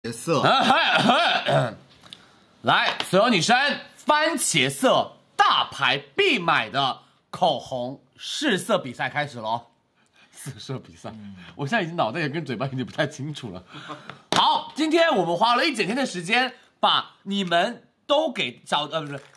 番茄色，来，所有女生，番茄色大牌必买的口红试色比赛开始喽！试色比赛，我现在已经脑袋也跟嘴巴有点不太清楚了。好，今天我们花了一整天的时间，把你们都给小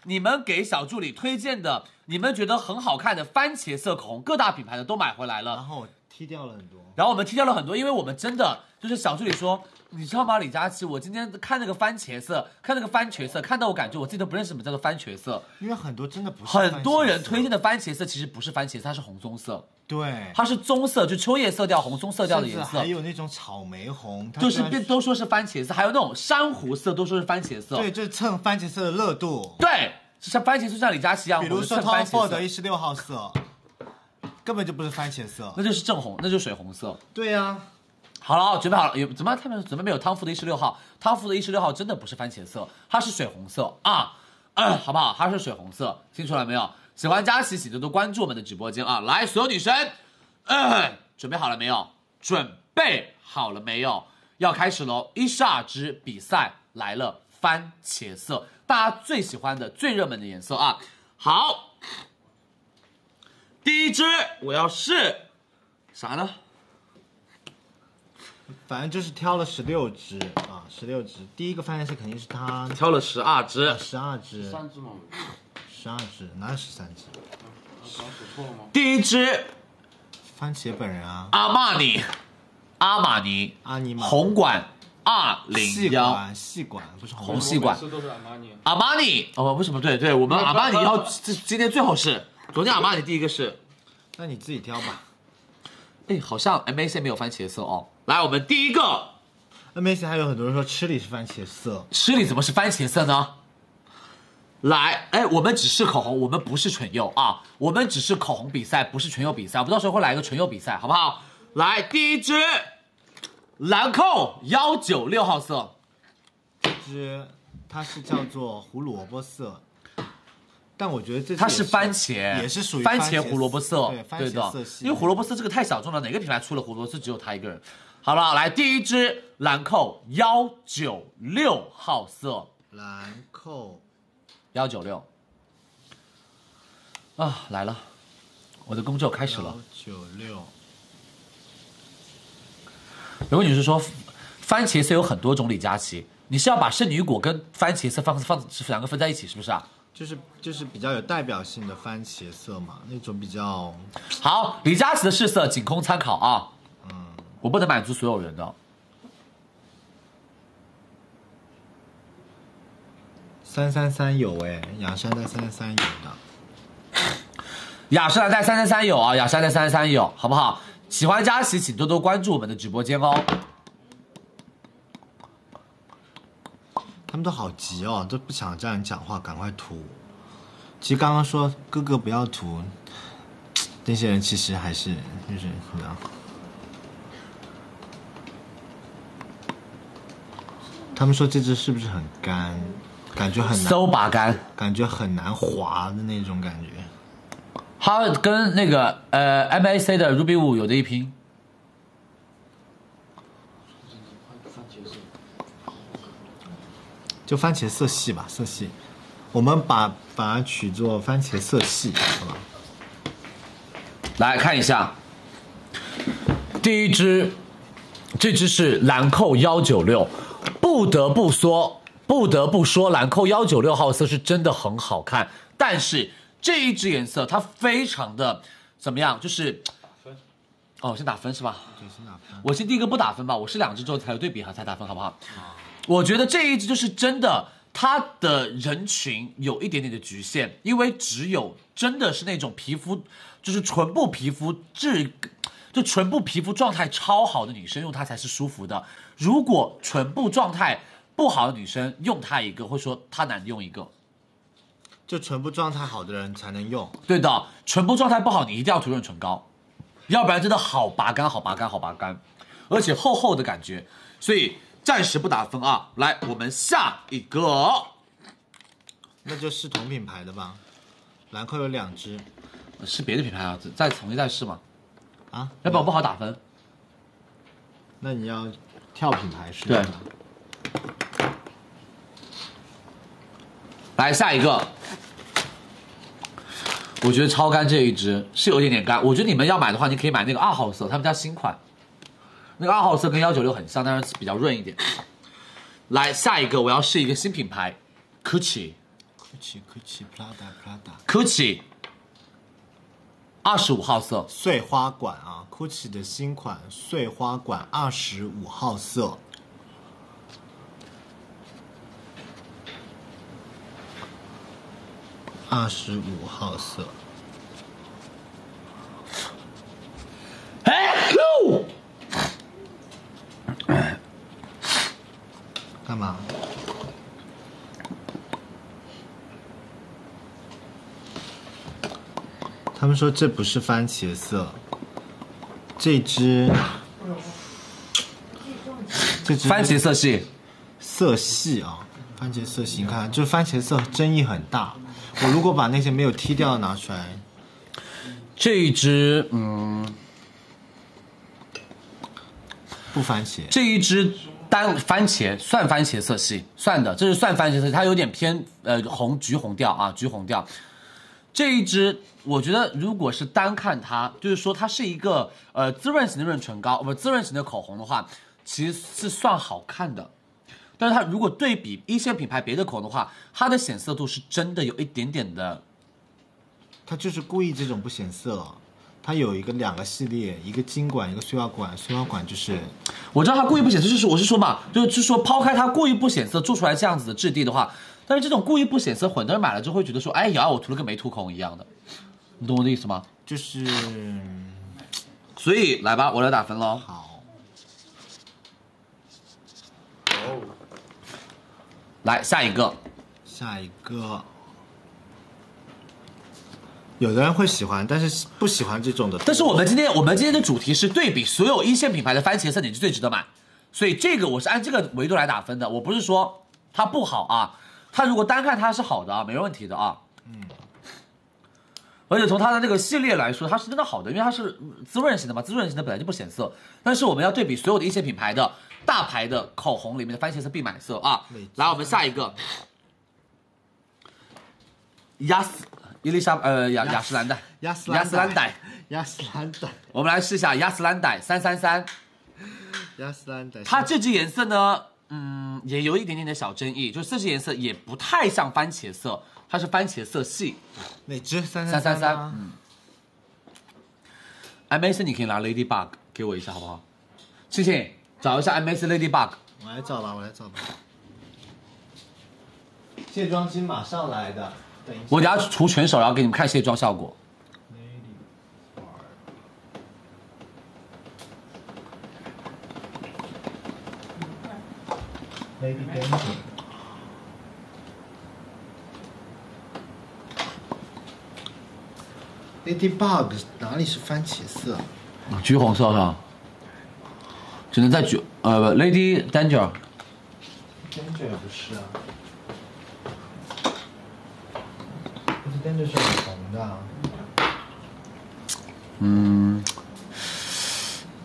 你们给小助理推荐的，你们觉得很好看的番茄色口红，各大品牌的都买回来了。然后。 踢掉了很多，然后我们踢掉了很多，因为我们真的就是小助理说，你知道吗？李佳琦，我今天看那个番茄色，看到我感觉我自己都不认识什么叫做番茄色，因为很多真的不是。很多人推荐的番茄色其实不是番茄色，它是红棕色。对，它是棕色，就秋叶色调、红棕色调的颜色。还有那种草莓红，就是都说是番茄色，还有那种珊瑚色都说是番茄色。对，就是蹭番茄色的热度。对，像番茄色像李佳琦一样，比如说 Tom Ford 的16号色。 根本就不是番茄色，那就是正红，那就是水红色。对呀、啊，好了，准备好了，有怎么他们怎么没有汤芙的16号？汤芙的16号真的不是番茄色，它是水红色啊、好不好？它是水红色，听出来没有？喜欢佳琪，请多多关注我们的直播间啊！来，所有女生，准备好了没有？要开始喽！伊诗雅之比赛来了，番茄色，大家最喜欢的、最热门的颜色啊！好。 第一支我要试，啥呢？反正就是挑了16支啊，16支。第一个番茄色肯定是他挑了12支，12支，13支吗？12支，哪有13支？搞错了吗？第一支，番茄本人啊，阿玛尼，红管201，细管不是红细管，都是阿玛尼哦，为什么？对，我们阿玛尼要今天最后试。 昨天阿玛尼第一个是，那你自己挑吧。哎，好像 MAC 没有番茄色哦。来，我们第一个 ，MAC 还有很多人说吃里是番茄色，吃里怎么是番茄色呢？来，哎，我们只是口红，我们不是唇釉啊，我们只是口红比赛，不是唇釉比赛。我们到时候会来一个唇釉比赛，好不好？来，第一支，兰蔻196号色，这支它是叫做胡萝卜色。 但我觉得这它是番茄，也是属于番茄胡萝卜色，对的，因为胡萝卜色这个太小众了，哪个品牌出了胡萝卜色只有它一个人。好了，来第一支兰蔻196号色，兰蔻196啊来了，我的工作开始了。196，有个女士说，番茄色有很多种，李佳琦，你是要把圣女果跟番茄色放两个分在一起，是不是啊？ 就是比较有代表性的番茄色嘛，那种比较好。李佳琦的试色仅供参考啊，我不能满足所有人的。333有哎，雅诗兰黛333有的，雅诗兰黛333有啊，雅诗兰黛333有，好不好？喜欢佳琦，请多多关注我们的直播间哦。 他们都好急哦，都不想让你讲话，赶快涂。其实刚刚说哥哥不要涂，那些人其实还是就是怎么样？他们说这支是不是很干？感觉很难，馊拔干，感觉很难滑的那种感觉。它跟那个MAC 的 Ruby 5有的一拼。 就番茄色系吧，色系，我们把它取作番茄色系，好吧？来看一下，第一支，这支是兰蔻196，不得不说，兰蔻196号色是真的很好看，但是这一支颜色它非常的怎么样？就是，哦，先打分是吧？对，先打分。我先第一个不打分吧，我是两支之后才有对比才打分，好不好？好。 我觉得这一支就是真的，它的人群有一点点的局限，因为只有真的是那种皮肤，就是唇部皮肤质，就唇部皮肤状态超好的女生用它才是舒服的。如果唇部状态不好的女生用它一个，会说它难用一个。就唇部状态好的人才能用。对的，唇部状态不好，你一定要涂润唇膏，要不然真的好拔干，而且厚厚的感觉，所以。 暂时不打分啊，来，我们下一个，那就是同品牌的吧。兰蔻有2支，是别的品牌啊，再重新再试嘛。啊，要不然不好打分。那你要跳品牌是吧？对。来下一个，我觉得超干这一支是有一点点干，我觉得你们要买的话，你可以买那个2号色，他们家新款，那个2号色跟196很像，但是比较润一点。来下一个，我要试一个新品牌 ，Gucci， 25号色碎花管啊 ，Gucci 的新款碎花管25号色。 25号色，干嘛？他们说这不是番茄色，这只番茄色系，啊，番茄色系，你看，就番茄色争议很大。 我如果把那些没有踢掉的拿出来，这一支不番茄，这一支单番茄算番茄色系，算的，这是算番茄色系，它有点偏红橘红调啊，橘红调。这一支我觉得如果是单看它，就是说它是一个滋润型的润唇膏，不滋润型的口红的话，其实是算好看的。 但是它如果对比一线品牌别的口红的话，它的显色度是真的有一点点的。它就是故意这种不显色，它有两个系列，一个金管，一个碎花管。碎花管就是，我知道它故意不显色，就是我是说嘛，就是说抛开它故意不显色做出来这样子的质地的话，但是这种故意不显色，很多人买了之后会觉得说，哎呀，我涂了跟没涂口红一样的，你懂我的意思吗？就是，所以来吧，我来打分喽。好。 来下一个，有的人会喜欢，但是不喜欢这种的。但是我们今天的主题是对比所有一线品牌的番茄色，你是最值得买。所以这个我是按这个维度来打分的，我不是说它不好啊，它如果单看它是好的啊，没问题的啊。嗯。而且从它的这个系列来说，它是真的好的，因为它是滋润型的嘛，滋润型的本来就不显色。但是我们要对比所有的一线品牌的。 大牌的口红里面的番茄色必买色啊！来，我们下一个，雅诗兰黛，我们来试一下雅诗兰黛333，雅诗兰黛，它这支颜色呢，也有一点点的小争议，就是这支颜色也不太像番茄色，它是番茄色系。哪支？333。MAC， 你可以拿 Ladybug 给我一下好不好？谢谢。 找一下 MAC Ladybug， 我来找吧。卸妆巾马上来的，等一下。我等下涂全手，然后给你们看卸妆效果。Ladybug。 Ladybug 哪里是番茄色？橘红色上。 只能在Lady Danger 不是啊，Lady Danger 是红的。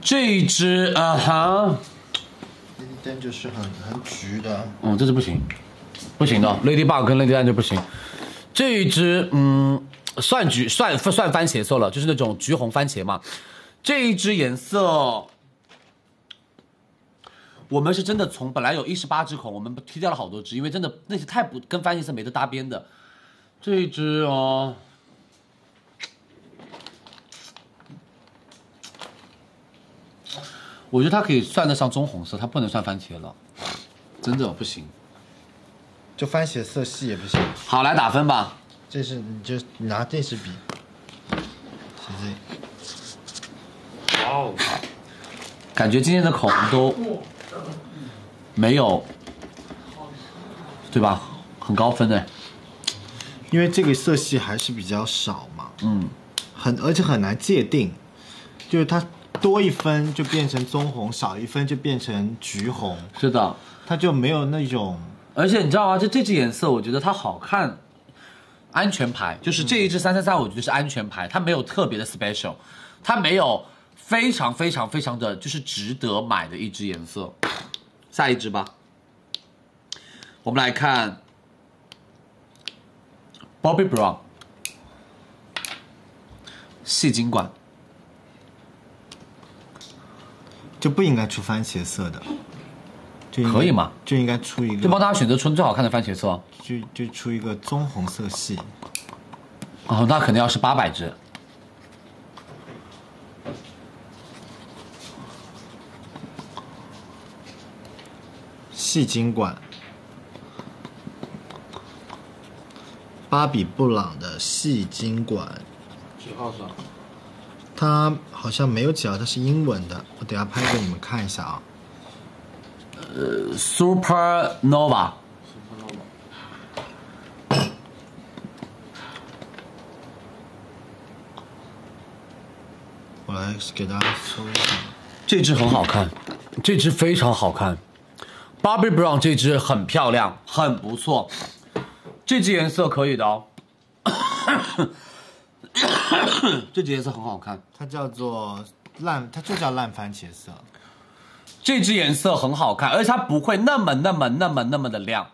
这一支Lady Danger 是很橘的。这支不行的 ，Ladybug 跟 Lady Danger 不行。这一支算番茄色了，就是那种橘红番茄嘛。这一支颜色。 我们是真的从本来有18支口，我们踢掉了好多支，因为真的那些太不跟番茄色没得搭边的。这一支哦，我觉得它可以算得上棕红色，它不能算番茄了，真的不行。就番茄色系也不行。好，来打分吧。这是你拿这支笔，这。哦，感觉今天的口红都。 没有，对吧？很高分哎，因为这个色系还是比较少嘛。而且很难界定，就是它多一分就变成棕红，少一分就变成橘红。是的，它就没有那种。而且你知道吗？这支颜色，我觉得它好看，安全牌就是这一支333，我觉得是安全牌，它没有特别的 special， 它没有非常的就是值得买的一支颜色。 下一支吧，我们来看 Bobbi Brown， 细颈管，就不应该出番茄色的，可以吗？就应该出一个，就帮大家选择出最好看的番茄色，就出一个棕红色系。哦，那肯定要是800只。 细颈管，芭比布朗的细颈管，几号色？它好像没有几号，它是英文的，我等下拍给你们看一下啊。Supernova， 我来给大家搜一下，这只很好看，这只非常好看。 Bobbi Brown 这支很漂亮，很不错，这支颜色可以的哦。这支颜色很好看，它叫做烂，它就叫烂番茄色。这支颜色很好看，而且它不会那么的亮，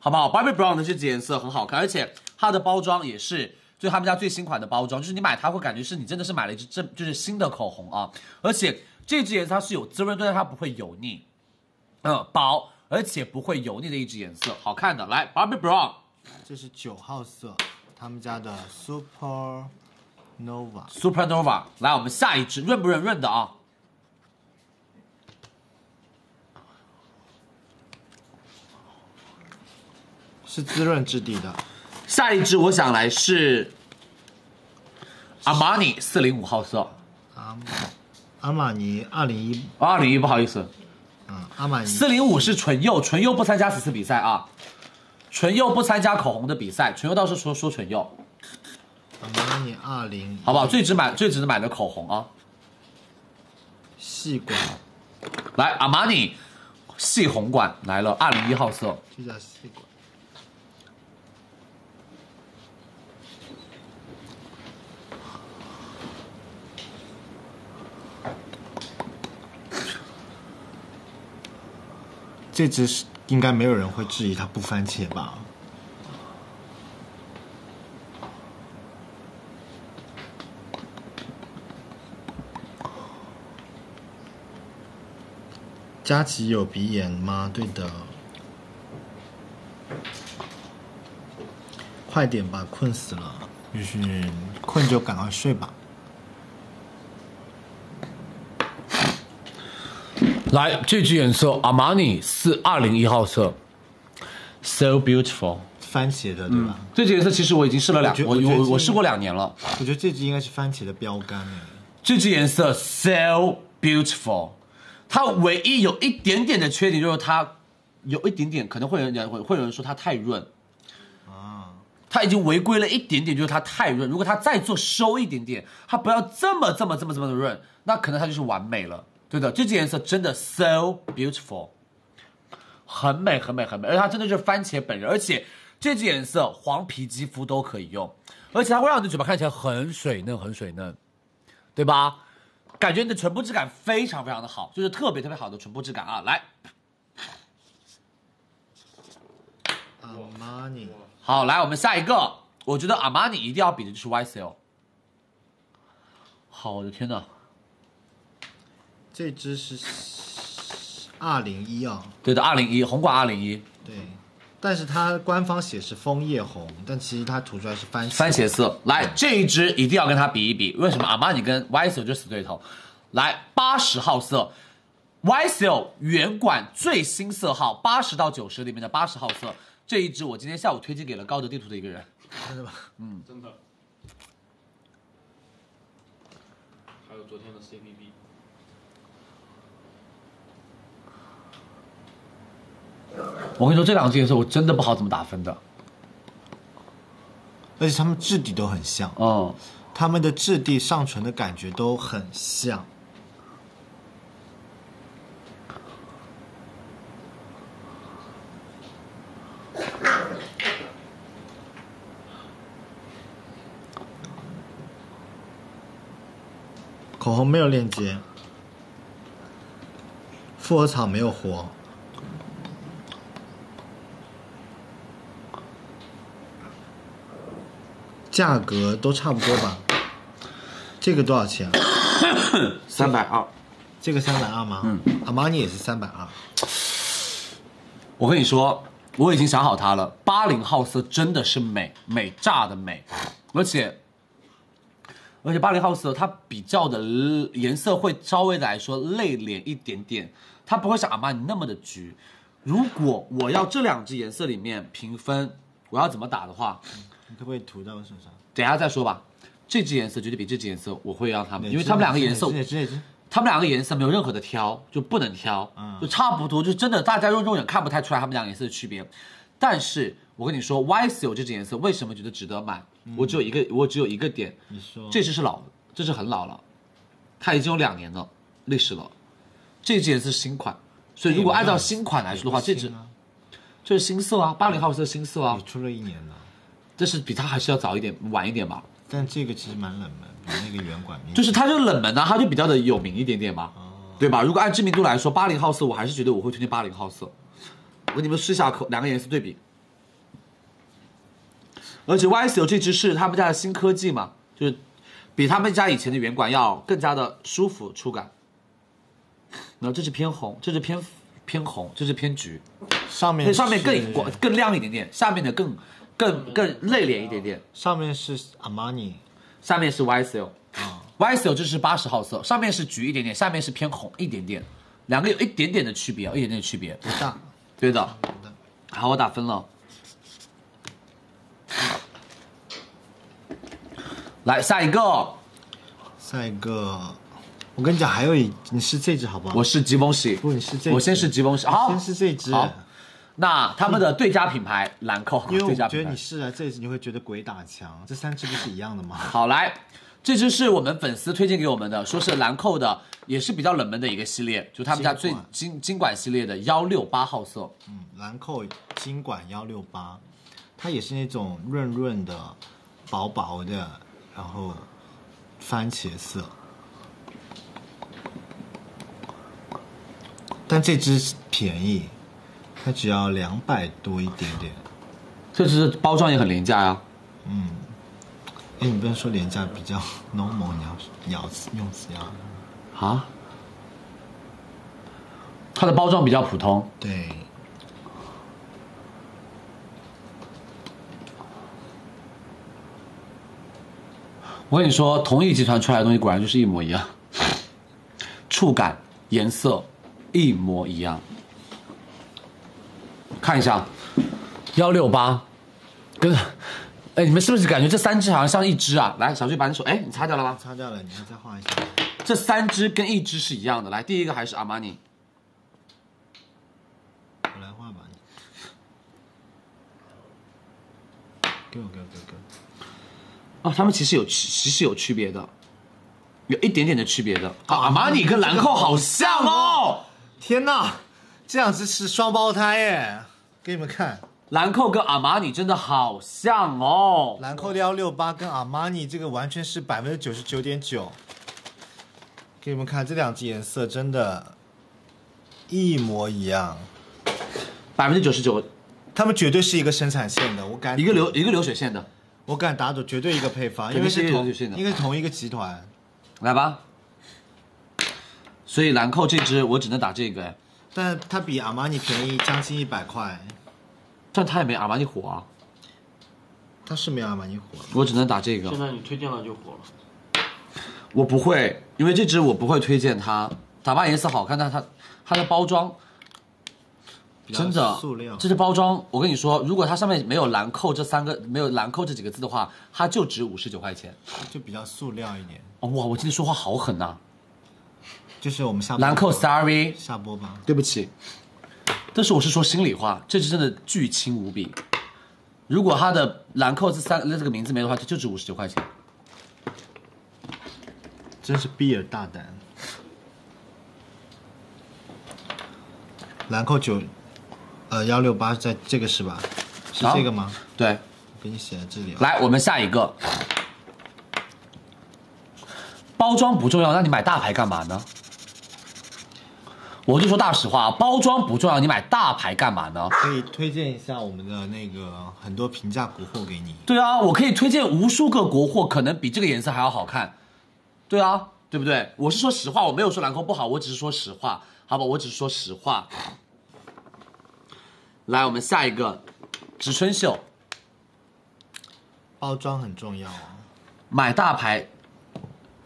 好不好 ？Bobbi Brown 的这支颜色很好看，而且它的包装也是，就他们家最新款的包装，就是你买它会感觉是你真的是买了一支就是新的口红啊。而且这支颜色它是有滋润，但是它不会油腻。 薄而且不会油腻的一支颜色，好看的。来 ，Bobbi Brown， 这是9号色，他们家的 Supernova。Supernova， 来，我们下一支润不润？润的啊。是滋润质地的。下一支我想来是阿玛尼405号色。阿玛尼201，不好意思。 阿玛尼405是唇釉，唇釉不参加此次比赛啊，唇釉不参加口红的比赛，唇釉到时候说唇釉。阿玛尼201，好不好？最值得买的口红啊。细管，来阿玛尼细红管来了201号色，这叫细管。这只是应该没有人会质疑它不番茄吧？佳琪有鼻炎吗？对的，快点吧，困死了，就是困就赶快睡吧。 来，这支颜色阿玛尼421号色 ，so beautiful， 番茄的对吧？这支颜色其实我已经试了我试过2年了。我觉得这支应该是番茄的标杆。这支颜色 so beautiful， 它唯一有一点点的缺点就是它有一点点可能会有人说它太润，啊，它已经违规了一点点，就是它太润。如果它再做收一点点，它不要这么的润，那可能它就是完美了。 对的，这支颜色真的 so beautiful， 很美，而且它真的是番茄本人，而且这支颜色黄皮肌肤都可以用，而且它会让你的嘴巴看起来很水嫩，对吧？感觉你的唇部质感非常的好，就是特别好的唇部质感啊！来，阿玛尼，好，来我们下一个，我觉得阿玛尼一定要比的就是 YSL。好，我的天哪！ 这只是201啊，对的，201红管201，对，但是它官方写是枫叶红，但其实它涂出来是番茄色。来，这一支一定要跟它比一比，为什么阿玛尼跟 YSL 就死对头？来，80号色 ，YSL 原管最新色号80到90里面的80号色，这一支我今天下午推荐给了高德地图的一个人，真的吗？嗯，真的。还有昨天的 CPB。 我跟你说，这2支颜色我真的不好怎么打分的，而且它们质地都很像，嗯，它们的质地上唇的感觉都很像。口红没有链接，复合草没有活。价格都差不多吧。这个多少钱？320。这个320吗？嗯，阿玛尼也是320。我跟你说，我已经想好它了。80号色真的是美美炸的美，而且80号色它比较的颜色会稍微来说内敛一点点，它不会像阿玛尼那么的橘。如果我要这两支颜色里面评分，我要怎么打的话，你可不可以涂到我身上？等一下再说吧。这支颜色绝对比这支颜色我会让他们，因为他们两个颜色，他们两个颜色没有任何的挑，就不能挑，就差不多，就真的大家用肉眼看不太出来他们两个颜色的区别。但是我跟你说 ，YSL 这支颜色为什么觉得值得买？我只有一个点，你说这支是老的，这支很老了，它已经有2年了历史了。这支颜色是新款。所以如果按照新款来说的话，这是新色啊，80号色新色啊，也出了1年了，但是比它还是要早一点、晚一点吧。但这个其实蛮冷门，比那个圆管面就是它就冷门啊，它就比较的有名一点点嘛，对吧？如果按知名度来说，80号色我还是觉得我会推荐80号色。我给你们试一下两个颜色对比，而且 YSL 这支是他们家的新科技嘛，就是比他们家以前的圆管要更加的舒服触感。然后这是偏红，这是偏红，这是偏橘，上面更亮一点点，下面的更内敛一点点。上面是阿玛尼，下面是 YSL。YSL 这是80号色，上面是橘一点点，下面是偏红一点点，两个有一点点的区别，不大。对的。好，我打分了。来下一个，我跟你讲，还有你是这只好不好？我是吉翁喜，不，你是这只，我先是吉翁喜，好，先是这只。好，那他们的对家品牌兰蔻，因为我觉得你试了这一只，你会觉得鬼打墙，这3只不是一样的吗？好，来，这只是我们粉丝推荐给我们的，说是兰蔻的，也是比较冷门的一个系列，就他们家最金管系列的168号色。嗯，兰蔻金管168，它也是那种润润的、薄薄的，然后番茄色。但这只便宜，它只要200多一点点。这只包装也很廉价呀、啊。嗯，哎，你不能说廉价比较 normal， 你要用词要。啊？它的包装比较普通。对。我跟你说，同一集团出来的东西果然就是一模一样，触感、颜色。一模一样，看一下，168，跟，哎，你们是不是感觉这3只好像一只啊？来，小旭把你手，哎，你擦掉了吗？擦掉了，你再画一下。这3只跟1只是一样的。来，第一个还是阿玛尼，我来画吧，你给我。啊，他们其实有区别的，有一点点的区别的。阿玛尼跟兰蔻好像哦。天哪，这两只是双胞胎耶！给你们看，兰蔻跟阿玛尼真的好像哦。兰蔻的168跟阿玛尼这个完全是99.9%。给你们看，这两只颜色真的，一模一样。99%，他们绝对是一个生产线的，我敢一个流水线的，我敢打赌，绝对一个配方，因为是同一个集团。来吧。所以兰蔻这只我只能打这个，但它比阿玛尼便宜将近100块，但它也没阿玛尼火啊，它是没有阿玛尼火，我只能打这个。现在你推荐了就火了，我不会，因为这只我不会推荐它，打扮颜色好看，但它的包装真的塑料，这只包装我跟你说，如果它上面没有兰蔻这几个字的话，它就值59块钱，就比较塑料一点。哦、哇，我今天说话好狠呐、啊！就是我们下播兰蔻 ，sorry， 下播吧，对不起。但是我是说心里话，这只真的巨轻无比。如果它的兰蔻这个名字没的话，就值59块钱。真是比尔大胆。兰蔻168在这个是吧？是这个吗？对，我给你写在这里、哦。来，我们下一个。包装不重要，那你买大牌干嘛呢？我就说大实话，包装不重要，你买大牌干嘛呢？可以推荐一下我们的那个很多平价国货给你。对啊，我可以推荐无数个国货，可能比这个颜色还要好看。对啊，对不对？我是说实话，我没有说兰蔻不好，我只是说实话，好吧？我只是说实话。来，我们下一个，植村秀。包装很重要啊，买大牌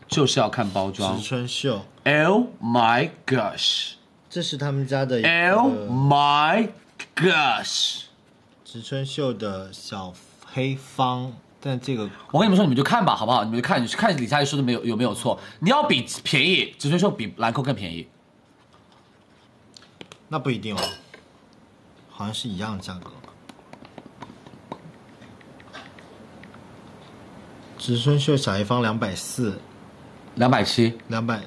就是要看包装。植村秀 ，Oh my gosh， 这是他们家的一个 Oh my gosh， 植村秀的小黑方。但这个我跟你们说，你们就看吧，好不好？你们就看，你去看李佳琦说的没有有没有错？你要比便宜，植村秀比兰蔻更便宜，那不一定哦。好像是一样的价格。植村秀小黑方240，270，200，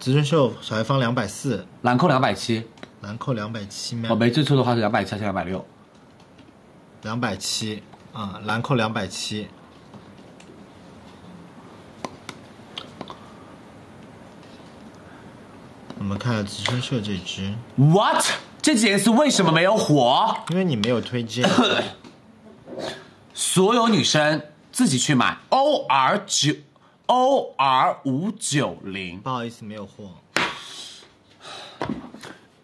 植村秀小黑方240，兰蔻270，兰蔻270吗？我没记错的话是270还是260？270，啊，兰蔻270。我们看植村秀这只 ，what？ 这支颜色为什么没有火？因为你没有推荐。所有女生自己去买 OR590。不好意思，没有货。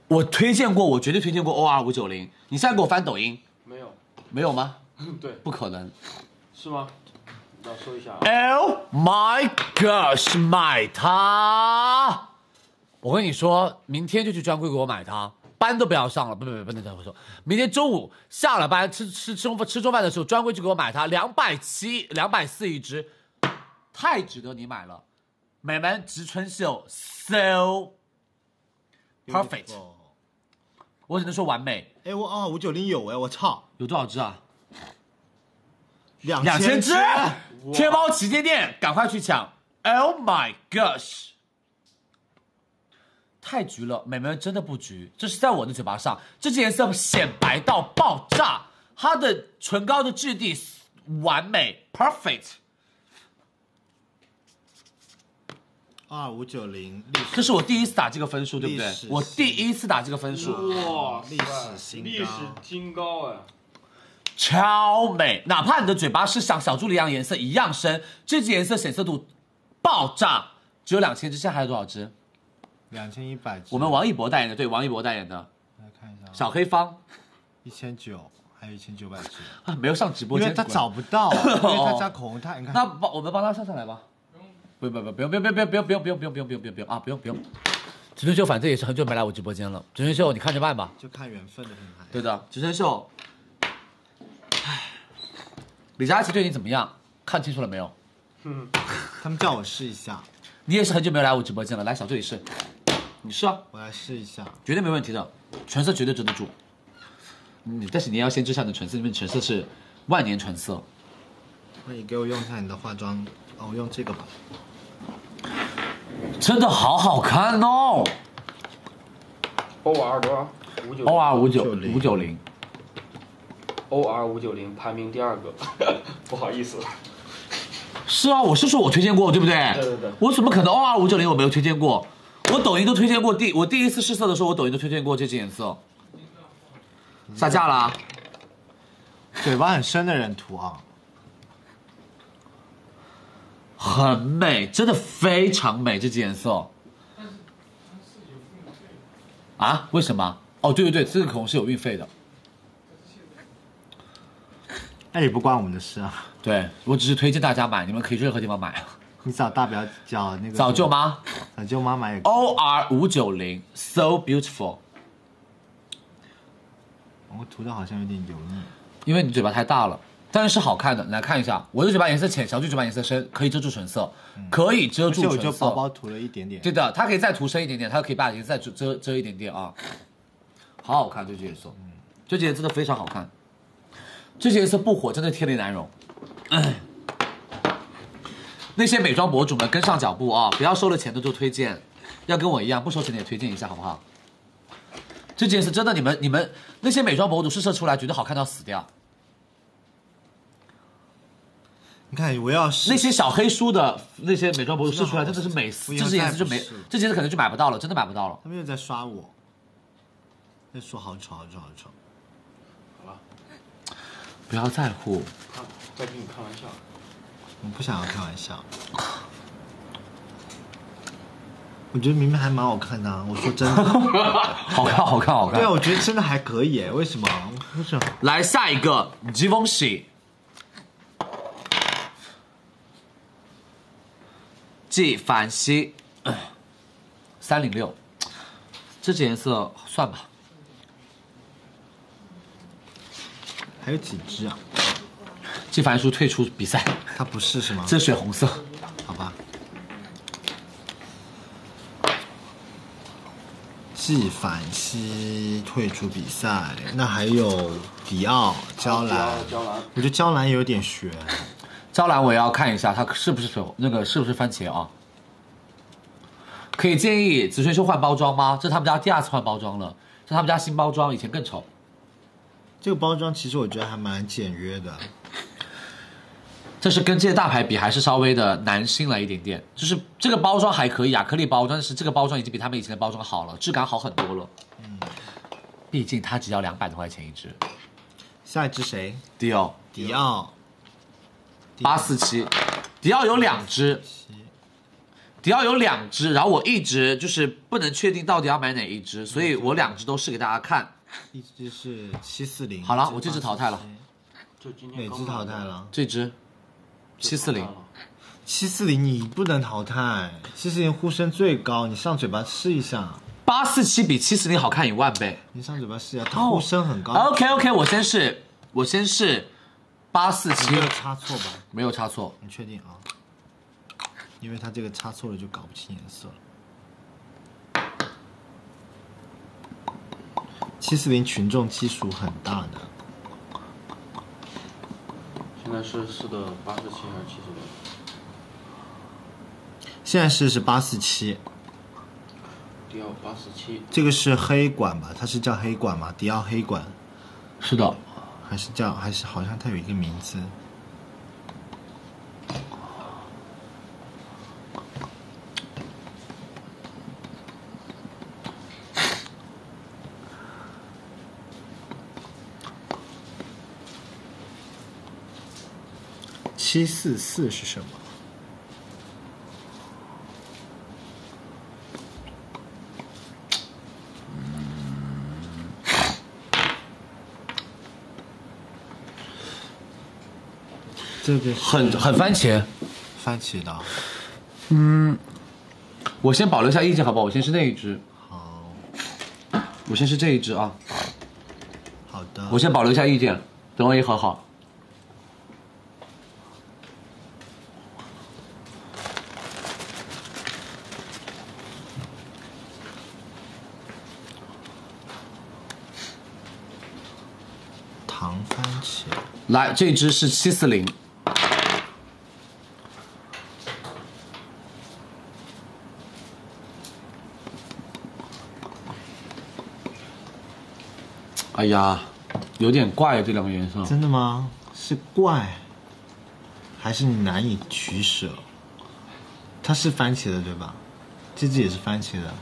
我推荐过，我绝对推荐过 OR590。你现在给我翻抖音？没有。没有吗？对，不可能。是吗？你要搜一下、啊。Oh my gosh！ 买它！我跟你说，明天就去专柜给我买它。班都不要上了，不能说。明天中午下了班吃中饭的时候，专柜就给我买它，270、240一只，太值得你买了。美们，植村秀 so perfect， 我只能说完美。哎，我590有哎，我操，有多少只啊？2000只！天猫旗舰店，赶快去抢 ！Oh my gosh！ 太橘了，美眉真的不橘，这是在我的嘴巴上，这支颜色显白到爆炸，它的唇膏的质地完美 ，perfect。2590，这是我第一次打这个分数，对不对？我第一次打这个分数，哇，历史新高，历史新高哎，超美！哪怕你的嘴巴是像小助理一样颜色一样深，这支颜色显色度爆炸，只有2000只，现在还有多少只？2100只，我们王一博代言的，对，王一博代言的。来看一下，小黑方，1900，还有1900只啊，没有上直播间，因为他找不到，因为他家口红太，你看，那我们帮他上上来吧。不用植村秀反正也是很久没来我直播间了，植村秀你看着办吧，就看缘分的品牌。对的，植村秀。唉，李佳琦对你怎么样？看清楚了没有？嗯，他们叫我试一下。你也是很久没有来我直播间了，来小助理试。你试啊，我来试一下，绝对没问题的，唇色绝对遮得住。你但是你要先知下你的唇色，因为唇色是万年唇色。那你给我用一下你的化妆，哦，我用这个吧。真的好好看哦。OR 多少？590。OR590排名第二个，不好意思。是啊，我是说我推荐过，对不对？对。我怎么可能 OR590我没有推荐过？我抖音都推荐过，我第一次试色的时候，我抖音都推荐过这支颜色。下架了、啊。嘴巴很深的人涂啊。很美，真的非常美，这支颜色。啊？为什么？哦，对，这个口红是有运费的。那也不关我们的事啊。对，我只是推荐大家买，你们可以任何地方买。你找大表找那个找舅妈，找舅妈买 OR590 so beautiful。我涂的好像有点油腻，因为你嘴巴太大了，但是好看的。你来看一下，我的嘴巴颜色浅，小巨嘴巴颜色深，可以遮住唇色，可以遮住唇色。我就薄薄涂了一点点。对的，它可以再涂深一点点，它可以把颜色再遮一点点啊。好好看，这支颜色，这支颜色真的非常好看。这支颜色不火，真的天理难容。那些美妆博主们跟上脚步啊！不要收了钱的做推荐，要跟我一样不收钱的也推荐一下，好不好？这件事真的，你们那些美妆博主试色出来，觉得好看到死掉。你看，我要是那些小黑书的那些美妆博主试出来，真的是美死，这些颜色就没，这些可能就买不到了，真的买不到了。他们又在刷我，在说好丑，好丑，好丑。好了，不要在乎。在跟你开玩笑。我不想要开玩笑。我觉得明明还蛮好看的、啊，我说真的，好看，好看，好看。对啊，我觉得真的还可以，为什么？为什么？来下一个，吉翁喜。 纪梵希，306，这支颜色算吧。还有几支啊？纪梵希退出比赛，他不是是吗？这是血红色，好吧。纪梵希退出比赛，那还有迪奥、娇兰，我觉得娇兰有点悬。 娇兰，我也要看一下它是不是水红，那个是不是番茄啊？可以建议子萱萱换包装吗？这是他们家第二次换包装了，这是他们家新包装，以前更丑。这个包装其实我觉得还蛮简约的。这是跟这些大牌比，还是稍微的男性了一点点。就是这个包装还可以啊，颗粒包装，但是这个包装已经比他们以前的包装好了，质感好很多了。嗯，毕竟它只要200多块钱一支。下一支谁？迪奥。迪奥。 847，迪奥有两只，迪奥有两只，然后我一直就是不能确定到底要买哪一只，所以我两只都试给大家看。一只是740，好了，我这只淘汰了。哪只淘汰了？这只740，740你不能淘汰，740呼声最高，你上嘴巴试一下。847比740好看10000倍，你上嘴巴试一下，它呼声很高。OK， 我先试。 847没有差错吧？没有差错，你确定啊？因为他这个差错了就搞不清颜色了。740群众基数很大的。现在是的847还是740？现在是847。迪奥847。这个是黑管吧？它是叫黑管吗？迪奥黑管。是的。 还是好像它有一个名字。744是什么？这个很番茄，番茄的，嗯，我先保留一下意见好不好？我先试那一只，好，我先试这一只啊，好的，我先保留一下意见，等我一会儿好。糖番茄，来，这只是740。 哎呀，有点怪这两个颜色。真的吗？是怪，还是你难以取舍？它是番茄的对吧？这只也是番茄的。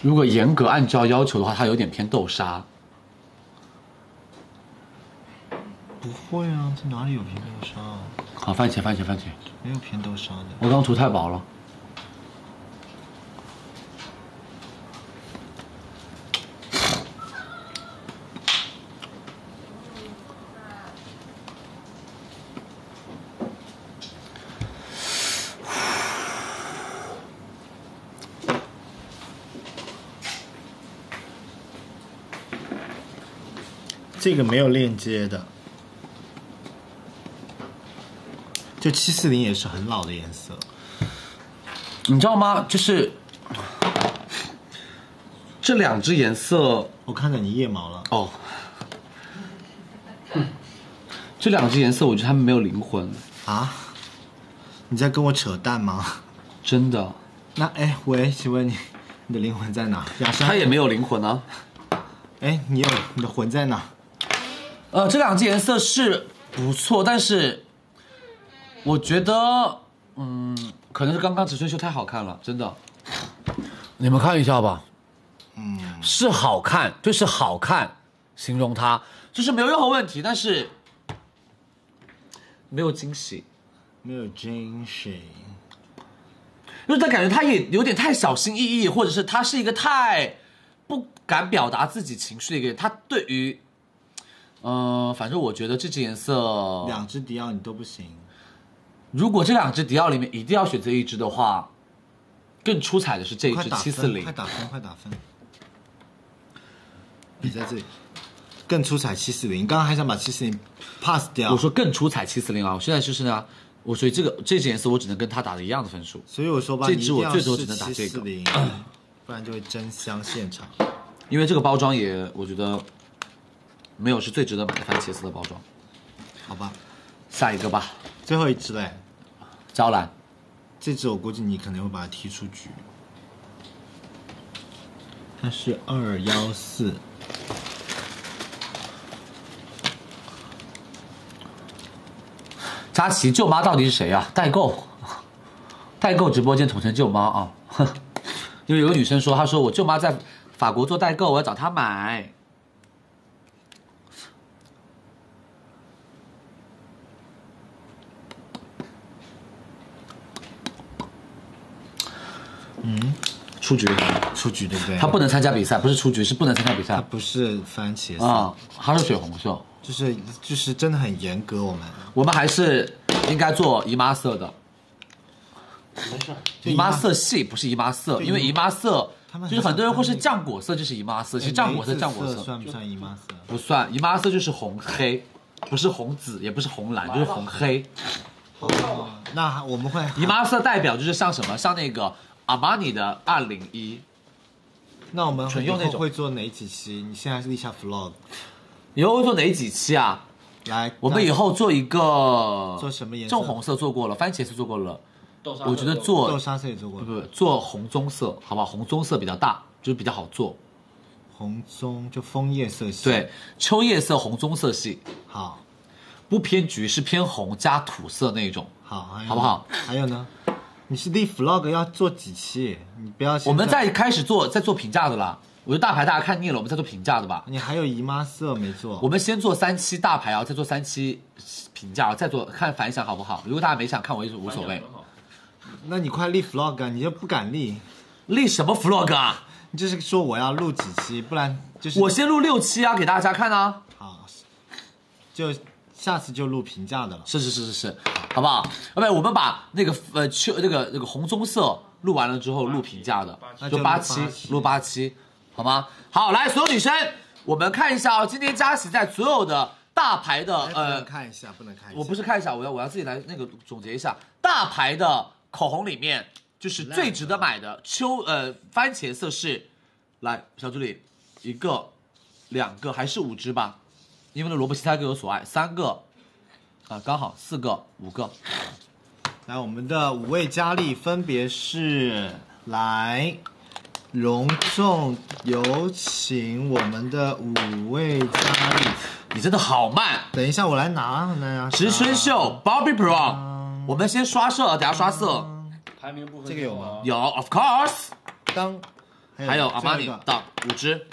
如果严格按照要求的话，它有点偏豆沙。不会啊，这哪里有偏豆沙啊？好，番茄，没有偏豆沙的。我刚涂太薄了。 这个没有链接的，就740也是很老的颜色，你知道吗？就是这两只颜色，我看到你腋毛了哦。这两只颜色，我觉得它们没有灵魂啊！你在跟我扯淡吗？真的？那哎，喂，请问你的灵魂在哪？雅珊，它也没有灵魂啊。哎，你的魂在哪？这两支颜色是不错，但是我觉得，可能是刚刚植村秀太好看了，真的。你们看一下吧，是好看，就是好看，形容它就是没有任何问题，但是没有惊喜，没有惊喜。 就是他感觉他也有点太小心翼翼，或者是他是一个太不敢表达自己情绪的一个人。他对于，反正我觉得这支颜色，两只迪奥你都不行。如果这两只迪奥里面一定要选择一只的话，更出彩的是这一只740。快打分，快打分！你在这里，更出彩740。刚刚还想把740 pass 掉。我说更出彩740啊！我现在就是呢。 我所以这支颜色我只能跟他打的一样的分数，所以我说吧，这支我最多只能打这个，不然就会真香现场。因为这个包装也我觉得没有是最值得买番茄色的包装。好吧，下一个吧，最后一支嘞，娇兰，这支我估计你肯定会把它踢出局。它是214。 佳琪舅妈到底是谁啊？代购，代购直播间统称舅妈啊。因为有个女生说，她说我舅妈在法国做代购，我要找她买。出局，出局对不对？她不能参加比赛，不是出局，是不能参加比赛。她不是番茄色啊，她是水红色。 就是真的很严格，我们还是应该做姨妈色的。没事，姨妈色系不是姨妈色，因为姨妈色就是很多人会是浆果色，就是姨妈色。其实浆果色、浆果色算不算姨妈色？不算，姨妈色就是红黑，不是红紫，也不是红蓝，就是红黑。哦，那我们会姨妈色代表就是像什么？像那个阿玛尼的201。那我们纯用那种会做哪几期？你现在是立下 vlog。 以后会做哪几期啊？来，我们以后做一个做什么颜色？正红色做过了，番茄色做过了，我觉得做豆沙色也做过了，不做红棕色，好吧？红棕色比较大，就是比较好做。红棕就枫叶色系，对，秋叶色、红棕色系，好，不偏橘，是偏红加土色那种，好，好不好？还有呢？你是立 vlog 要做几期？你不要，我们再开始做，再做评价的啦。 我觉得大牌大家看腻了，我们再做评价的吧。你还有姨妈色没做？我们先做3期大牌，然后再做3期评价，然后再做看反响好不好？如果大家没想看，我也无所谓。那你快立 vlog 啊！你就不敢立，立什么 vlog 啊？你就是说我要录几期，不然就是我先录6期啊，给大家看啊。好，就下次就录评价的了。是，好不好？我们把那个那个红棕色录完了之后录评价的，就8期，录8期。 好吗？好，来，所有女生，我们看一下哦。今天佳琪在所有的大牌的，看一下，不能看一下。我不是看一下，我要自己来那个总结一下。大牌的口红里面，就是最值得买的番茄色是，来，小助理，1个、2个还是5支吧？因为那萝卜青菜各有所爱，3个，啊，刚好4个、5个。来，我们的5位佳丽分别是来。 隆重有请我们的5位佳丽。你真的好慢！等一下，我来拿。植村秀 ，Bobbi Brown， 我们先刷色，等下刷色。排名部分这个有吗？有 ，Of course。当，还有阿玛尼的5支。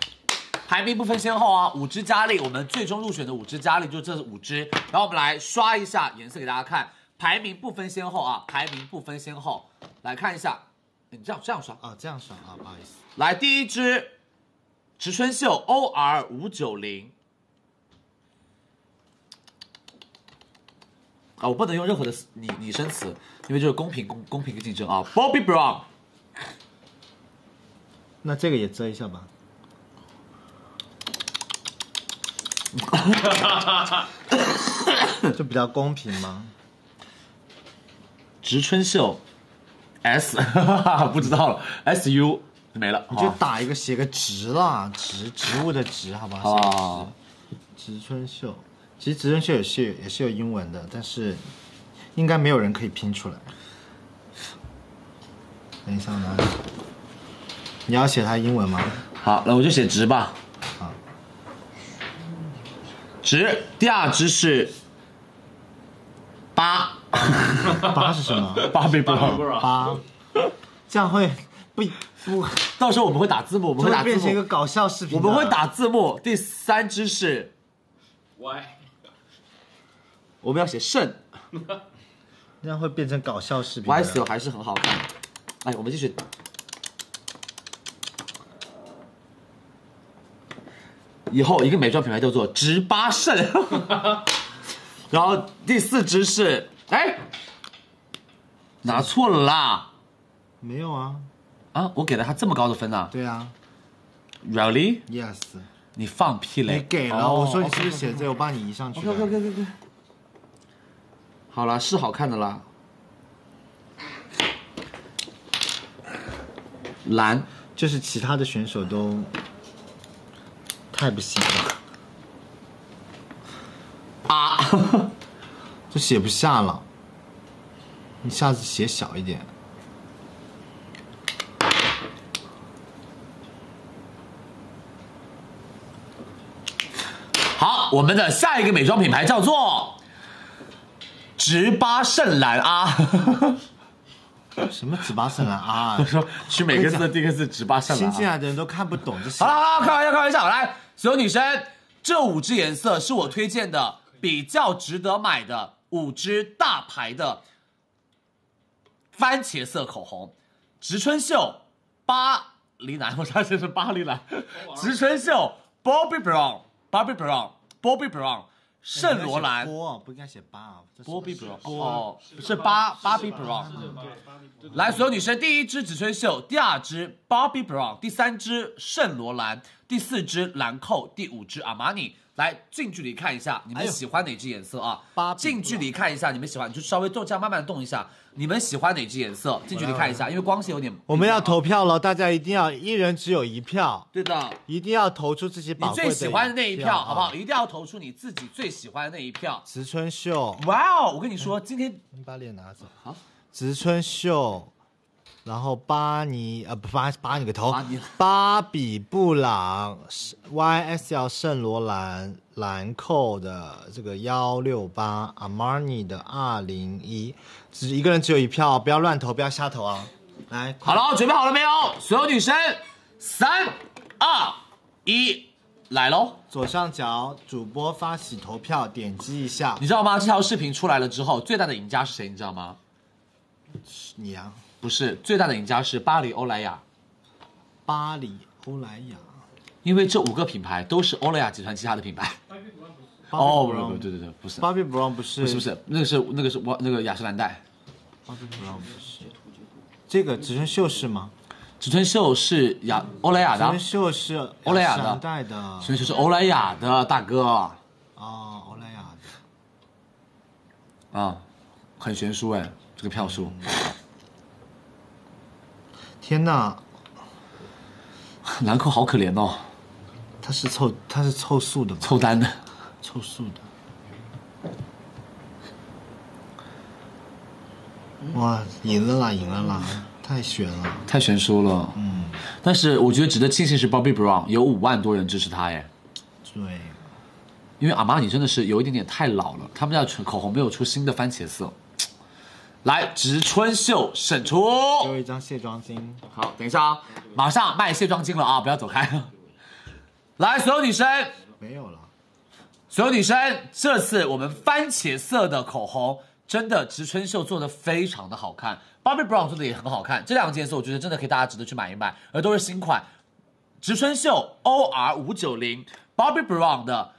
排名不分先后啊，5支佳丽，我们最终入选的5支佳丽就这5支。然后我们来刷一下颜色给大家看，排名不分先后啊，排名不分先后，来看一下。 你这样刷啊，这样刷啊，不好意思。来，第一支，植村秀 OR590。啊，我不能用任何的拟声词，因为就是公平的竞争啊。Bobbi Brown。那这个也遮一下吧。就比较公平吗？植村秀。 S， 不知道了 ，SU 没了，你就打一个写个植啦，植物的植，好吧？啊，植村秀，其实植村秀也是有英文的，但是应该没有人可以拼出来。等一下呢，你要写它英文吗？好，那我就写植吧。好，植，第2支是八八是什么？Bobbi Brown 八，这样会不？到时候我们会打字幕，我们会打字幕，变成一个搞笑视频。我们会打字幕。第三支是 Y， 我们要写肾，这样会变成搞笑视频。YSL 还是很好看。哎，我们继续。以后一个美妆品牌叫做直八肾。然后第四支是，哎，拿错了啦，没有啊，啊，我给了他这么高的分啊？对啊 ，Really? Yes。你放屁嘞！你给了，我说你是不是写这，我帮你移上去。OK。好了，是好看的啦。蓝，就是其他的选手都太不行了。啊，就写不下了。你下次写小一点。好，我们的下一个美妆品牌叫做直八圣兰啊。什么直八圣兰啊？我说取每个字的第一个字直八圣兰。新进来的人都看不懂这些。好了，开玩笑，来，所有女生，这五支颜色是我推荐的。比较值得买的五支大牌的番茄色口红，植村秀、巴黎兰，我相信是巴黎兰，植村秀、Bobbi Brown、圣罗兰，不应该写巴啊 ，Bobbi Brown 哦，是巴 Bobbi Brown。来，所有女生，第一支植村秀，第二支 Bobbi Brown， 第三支圣罗兰，第四支兰蔻，第五支阿玛尼。来近距离看一下，你们喜欢哪支颜色啊？近距离看一下，你们喜欢，你就稍微动，这样慢慢动一下。你们喜欢哪支颜色？近距离看一下，因为光线有点。我们要投票了，大家一定要一人只有一票。对的，一定要投出自己宝贵的你最喜欢的那一票，好不好？一定要投出你自己最喜欢的那一票。植村秀，哇哦！我跟你说，今天你把脸拿走。好，植村秀，然后巴你个头！Bobbi布朗 YSL 圣罗兰，兰蔻的这个168， Armani 的201，只一个人只有一票，不要乱投，不要瞎投啊！来，好了，准备好了没有？所有女生，3、2、1，来喽！左上角主播发起投票，点击一下。你知道吗？这条视频出来了之后，最大的赢家是谁？你知道吗？是你啊。不是，最大的赢家是巴黎欧莱雅。巴黎欧莱雅，因为这5个品牌都是欧莱雅集团旗下的品牌。哦，不对，不是。Bobbi Brown 不是，那个是我那个雅诗兰黛。Bobbi Brown 不是，这个植村秀是吗？植村秀是欧莱雅的。植村秀是欧莱雅的。雅诗兰黛的。植村秀是欧莱雅的大哥。啊，欧莱雅的。啊，很悬殊哎，这个票数。天呐，兰蔻好可怜哦！他是凑数的吧，凑单的，凑数的。哇，赢了啦！太悬了，太悬殊了。嗯，但是我觉得值得庆幸是 Bobbi Brown 有5万多人支持他耶。对，因为阿玛尼真的是有一点点太老了，他们家口红没有出新的番茄色。来，植村秀审出，给我一张卸妆巾。好，等一下啊，马上卖卸妆巾了啊，不要走开。来，所有女生，没有了。所有女生，这次我们番茄色的口红，真的植村秀做的非常的好看 ，Bobbi Brown 做的也很好看。这两件颜色我觉得真的可以大家值得去买一买，而都是新款。植村秀 OR590， Bobbi Brown 的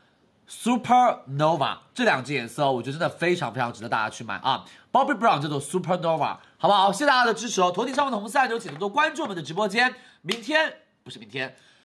Supernova， 这两支颜色我觉得真的非常非常值得大家去买啊。Bobbi Brown 叫做 Supernova， 好不好？谢谢大家的支持哦！头顶上方的红色按钮，请多多关注我们的直播间。明天不是明天，